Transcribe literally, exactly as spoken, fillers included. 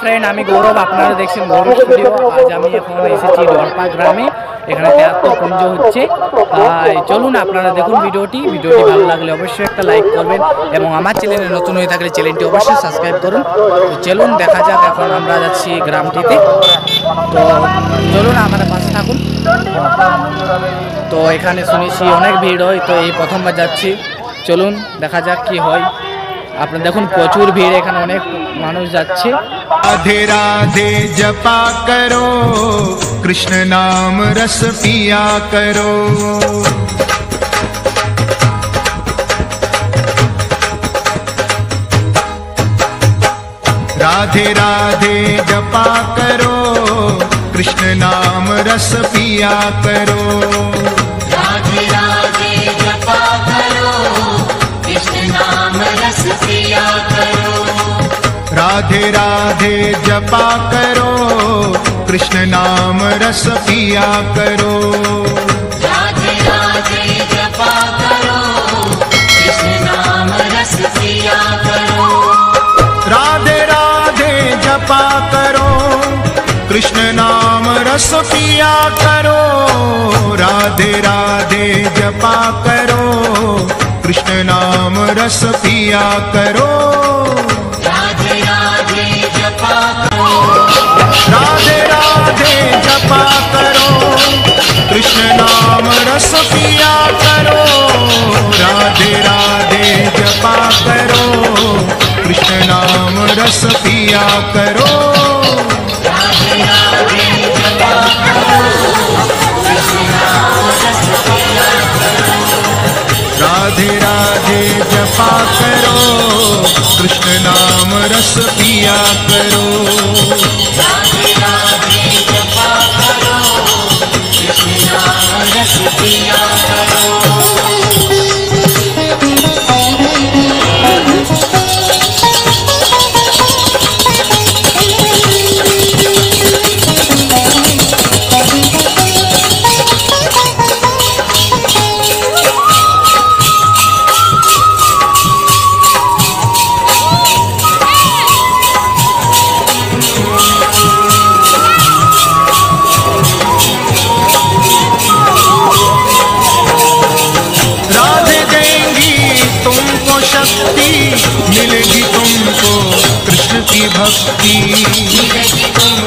Friend आमी गौरव आपनारा देखें गौरव स्टूडियो आज आमी एखन एसेछि दरपा ग्रामे एखाने ध्यात्मकुंज होच्छे चलुन आपनारा देखुन भिडियोटी भिडियोटी भालो लागले अवश्यई एकटा लाइक करबेन एबं आमार चैनेले नतुन हये थाकले चैनेलटी अवश्यई सबस्क्राइब करुन। तो चलुन देखा जाक एखन आमरा जाच्छि ग्रामटीते। तो चलुन आमादेर पाशे थाकुन। तो एखाने शुनेछि अनेक भिड़ हय, तो एई प्रथमबार जाच्छि, चलुन देखा जाक कि हय। आपनारा देखुन प्रचुर भिड़ एखाने अनेक मानुष जाच्छे। राधे राधे जपा करो, कृष्ण नाम रस पिया करो। राधे राधे जपा करो, कृष्ण नाम रस पिया करो। राधे राधे जपा करो, कृष्ण नाम रस पिया करो। राधे राधे जपा करो, कृष्ण नाम रस पिया करो। राधे राधे जपा करो, कृष्ण नाम रस पिया करो। राधे राधे जपा करो, कृष्ण नाम रस पिया करो। राधे राधे जपा करो, कृष्ण नाम रस पिया करो। राधे राधे जपा करो, कृष्ण नाम रस पिया करो। राधे राधे जपा करो, कृष्ण नाम रस पिया करो। राधे राधे जपा करो, कृष्ण नाम रस पिया करो। राधे राधे जपा करो, कृष्ण नाम रस पिया करो। मिलेगी तुमको कृष्ण की भक्ति, मिलेगी तुमको